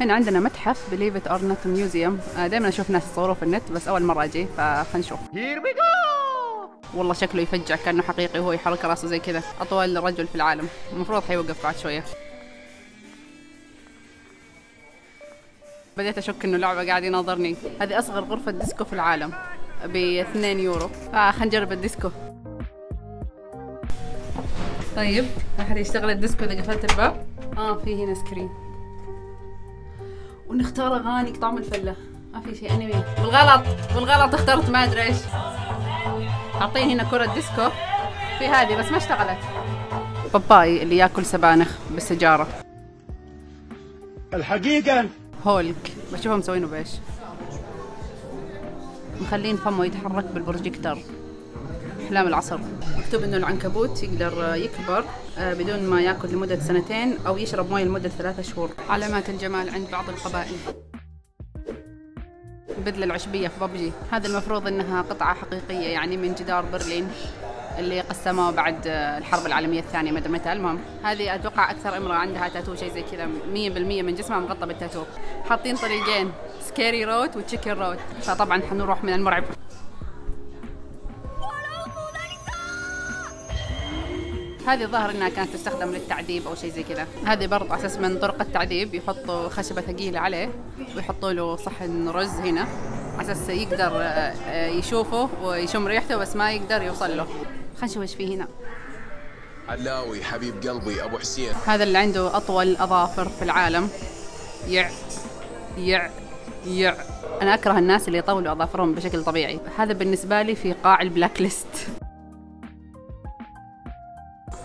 هنا عندنا متحف بليف اور نوت ميوزيوم، دائما اشوف ناس يصوروا في النت بس اول مره اجي فنشوف. هير وي جو. والله شكله يفجع كانه حقيقي وهو يحرك راسه زي كذا، اطول رجل في العالم، المفروض حيوقف بعد شويه. بديت اشك انه لعبه قاعد يناظرني. هذه اصغر غرفه ديسكو في العالم ب2 يورو، خلينا نجرب الديسكو. طيب احد يشتغل الديسكو اذا قفلت الباب؟ في هنا سكرين ونختار اغاني طعم الفله. ما في شيء انمي والغلط اخترت ما ادري ايش. اعطيني هنا كره ديسكو في هذه بس ما اشتغلت. باباي اللي ياكل سبانخ بالسجاره. الحقيقه هولك بشوفهم مسوينه بايش، مخلين فمه يتحرك بالبروجيكتر. احلام العصر. مكتوب انه العنكبوت يقدر يكبر بدون ما ياكل لمده 2 سنين او يشرب مويه لمده 3 شهور. علامات الجمال عند بعض القبائل. البدله العشبيه في ببجي، هذا المفروض انها قطعه حقيقيه يعني من جدار برلين اللي قسموه بعد الحرب العالميه الثانيه ما ادري متى. المهم هذه اتوقع اكثر امراه عندها تاتو شيء زي كذا، 100% من جسمها مغطى بالتاتو. حاطين طريقين، سكيري رود وتشيكن رود، فطبعا حنروح من المرعب. هذه ظاهر انها كانت تستخدم للتعذيب او شيء زي كذا. هذه برضه على اساس من طرق التعذيب، يحطوا خشبه ثقيله عليه ويحطوا له صحن رز هنا على اساس يقدر يشوفه ويشم ريحته بس ما يقدر يوصل له. خلينا نشوف ايش فيه هنا. علاوي حبيب قلبي ابو حسين، هذا اللي عنده اطول اظافر في العالم. يع يع يع انا اكره الناس اللي يطولوا اظافرهم بشكل طبيعي. هذا بالنسبه لي في قاع البلاك ليست.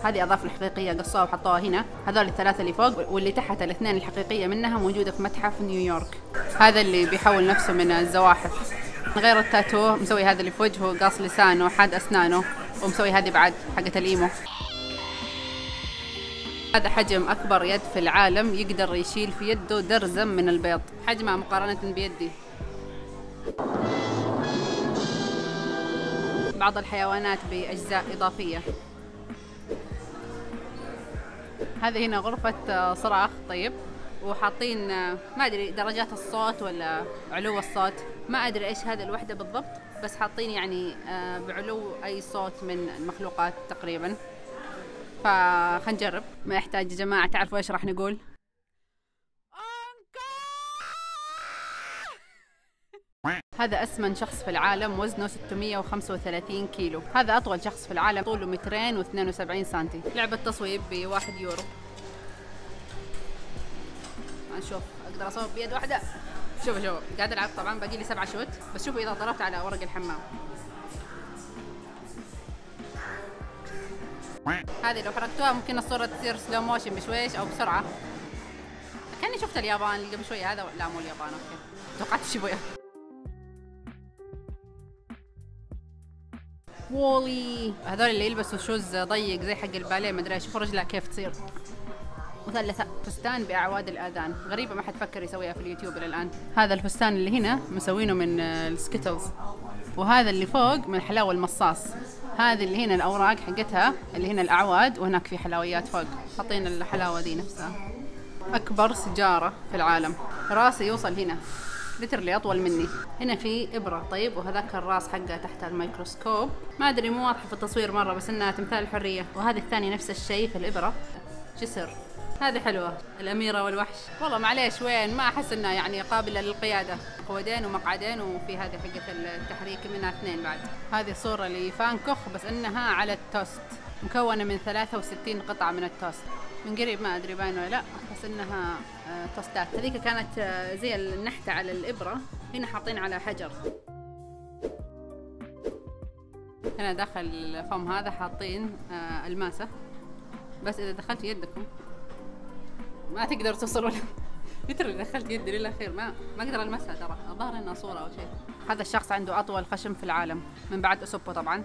هذه اظافر حقيقيه قصوها وحطوها هنا. هذول الثلاثه اللي فوق واللي تحت الاثنين الحقيقيه منها موجوده في متحف نيويورك. هذا اللي بيحول نفسه من الزواحف. غير التاتو مسوي هذا اللي في وجهه، قاص لسانه، حاد اسنانه، ومسوي هذه بعد حقه الايمو. هذا حجم اكبر يد في العالم، يقدر يشيل في يده درزم من البيض، حجمها مقارنه بيدي. بعض الحيوانات باجزاء اضافيه. هذه هنا غرفة صراخ. طيب وحاطين ما ادري درجات الصوت ولا علو الصوت، ما ادري ايش هذا الوحدة بالضبط، بس حاطين يعني بعلو اي صوت من المخلوقات تقريبا. فخلينا نجرب. ما يحتاج يا جماعة تعرفوا ايش راح نقول. هذا أسمن شخص في العالم، وزنه 635 كيلو. هذا أطول شخص في العالم، طوله 272 سنتي. لعبة تصويب ب1 يورو. هنشوف أقدر أصوب بيد واحدة. شوفوا قاعد ألعب طبعا، باقي لي 7 شوت بس. شوفوا إذا ضربت على ورق الحمام. هذه لو حركتوها ممكن الصورة تصير سلو موشن بشويش أو بسرعة. كأني شفت اليابان قبل شوية. هذا لا مو اليابان، أوكي توقعت شيبويا. وولي، هذول اللي يلبسوا شوز ضيق زي حق الباليه ما ادري. شوفوا رجلها كيف تصير مثلثه. فستان باعواد الاذان، غريبه ما حد فكر يسويها في اليوتيوب الى الان. هذا الفستان اللي هنا مسوينه من السكيتلز، وهذا اللي فوق من حلاوه المصاص. هذه اللي هنا الاوراق حقتها، اللي هنا الاعواد، وهناك في حلويات فوق. حاطين الحلاوه دي نفسها. اكبر سجاره في العالم، راسي يوصل هنا، لترلي اطول مني. هنا في ابره. طيب وهذاك الراس حقه تحت الميكروسكوب، ما ادري مو واضحه في التصوير مره بس انها تمثال الحريه. وهذه الثانيه نفس الشيء في الابره، جسر. هذه حلوه، الاميره والوحش. والله معليش وين ما احس انها يعني قابله للقياده. قودين ومقعدين، وفي هذه حقه التحريك منها 2 بعد. هذه صوره لفان كوخ بس انها على التوست، مكونه من 63 قطعه من التوست. من قريب ما ادري باينه ولا لا بس انها توستات. هذيك كانت زي النحته على الابره، هنا حاطين على حجر. هنا داخل فم هذا حاطين الماسه، بس اذا دخلت يدكم ما تقدر توصلوا له. ترى دخلت يدي للاخير ما اقدر المسها، ترى الظاهر انها صوره او شيء. هذا الشخص عنده اطول خشم في العالم من بعد اسوبو طبعا.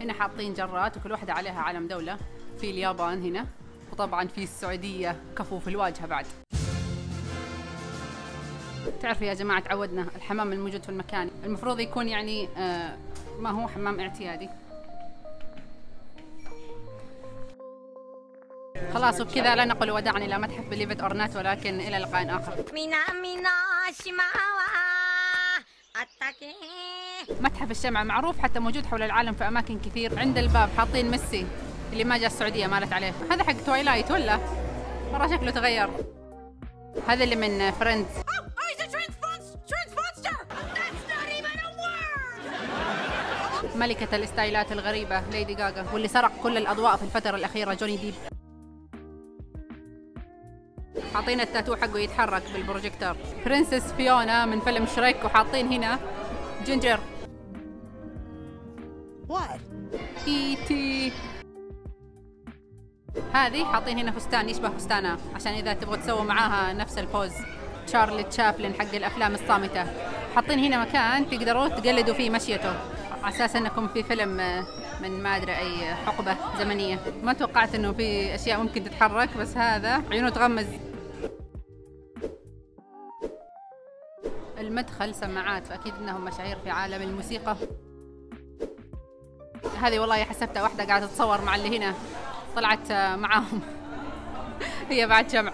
هنا حاطين جرات وكل واحدة عليها علم دولة، في اليابان هنا، وطبعا في السعودية كفو في الواجهة بعد. تعرفوا يا جماعة تعودنا الحمام الموجود في المكان المفروض يكون يعني ما هو حمام اعتيادي. خلاص وبكذا لا نقول وداعا إلى متحف بليفت أورنات، ولكن إلى لقاء آخر. متحف الشمع معروف حتى موجود حول العالم في أماكن كثير. عند الباب حاطين ميسي اللي ما جاء السعودية مالت عليه. هذا حق تويلايت ولا؟ مرة شكله تغير. هذا اللي من فريندز. ملكة الاستايلات الغريبة ليدي جاجا، واللي سرق كل الأضواء في الفترة الأخيرة جوني ديب. حاطين التاتو حقه يتحرك بالبروجيكتور. برنسس فيونا من فيلم شريك، وحاطين هنا جينجر. اي تي. هذه حاطين هنا فستان يشبه فستانها عشان إذا تبغوا تسووا معاها نفس البوز. تشارلي تشابلن حق الأفلام الصامتة. حاطين هنا مكان تقدروا تقلدوا فيه مشيته، على أساس أنكم في فيلم من ما أدري أي حقبة زمنية. ما توقعت أنه في أشياء ممكن تتحرك، بس هذا عيونه تغمز. المدخل سماعات، فأكيد أنهم مشاهير في عالم الموسيقى. هذه والله حسبتها واحدة قاعدة تتصور مع اللي هنا، طلعت معاهم هي بعد شمع.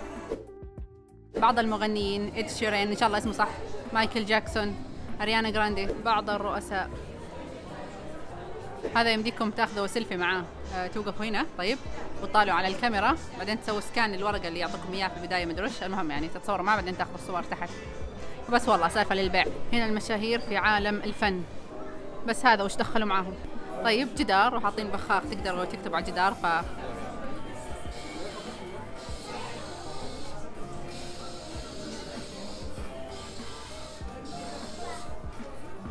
بعض المغنيين، إد شيرين إن شاء الله اسمه صح، مايكل جاكسون، أريانا جراندي، بعض الرؤساء. هذا يمديكم تاخذوا سيلفي معاه، توقفوا هنا طيب وتطالعوا على الكاميرا، بعدين تسووا سكان للورقه اللي يعطيكم اياها في البدايه مدري وش، المهم يعني تتصوروا معاه بعدين تاخذوا الصور تحت. بس والله سالفه للبيع. هنا المشاهير في عالم الفن، بس هذا وش دخلوا معاهم؟ طيب جدار، وحاطين بخاخ تقدروا تكتبوا على الجدار. ف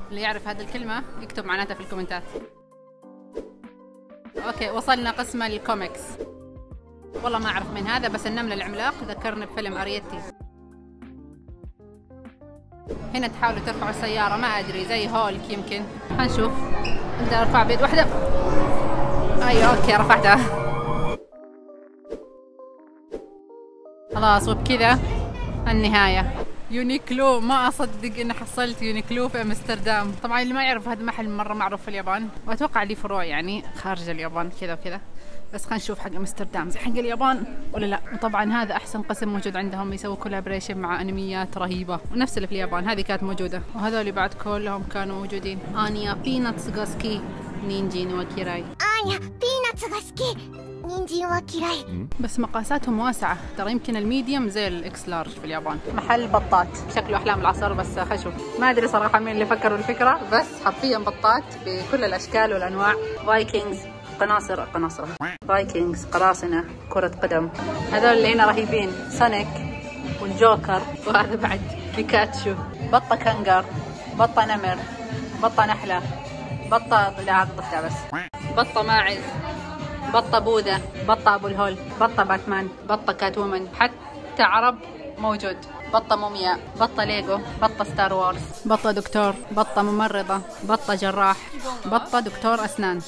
اللي يعرف هذه الكلمه يكتب معناتها في الكومنتات. اوكي وصلنا قسم الكوميكس. والله ما اعرف من هذا، بس النمل العملاق ذكرني بفيلم اريتي. هنا تحاولوا ترفعوا السيارة ما ادري زي هولك يمكن، هنشوف. اقدر ارفع بيد واحدة؟ ايوه اوكي رفعتها. خلاص وبكذا النهاية. يونيكلو، ما اصدق اني حصلت يونيكلو في امستردام. طبعا اللي ما يعرف هذا محل مره معروف في اليابان، واتوقع لي فروع يعني خارج اليابان كذا وكذا، بس خلينا نشوف حق امستردام زي حق اليابان ولا لا. وطبعا هذا احسن قسم موجود عندهم، يسووا كولابريشن مع انميات رهيبه، ونفس اللي في اليابان هذه كانت موجوده، وهذول بعد كلهم كانوا موجودين. انيا بيناتس غاسكي نينجين وكيراي. انيا بيناتس غاسكي نينجين وكيراي. بس مقاساتهم واسعه ترى، يمكن الميديوم زي الاكس لارج في اليابان. محل بطاط شكله احلام العصر، بس خشب ما ادري صراحه مين اللي فكروا الفكره، بس حرفيا بطاط بكل الاشكال والانواع. فايكنجز، قناصره، فايكنجز قراصنه، كره قدم. هذول اللي هنا رهيبين، سونيك والجوكر، وهذا بعد بيكاتشو. بطه كنجر، بطه نمر، بطه نحله، بطه لا بطه بس، بطه ماعز، بطه بوذا، بطه ابو الهول، بطه باتمان، بطه كاتومن، حتى عرب موجود، بطه مومياء، بطه ليجو، بطه ستار وورز، بطه دكتور، بطه ممرضه، بطه جراح، بطه دكتور اسنان.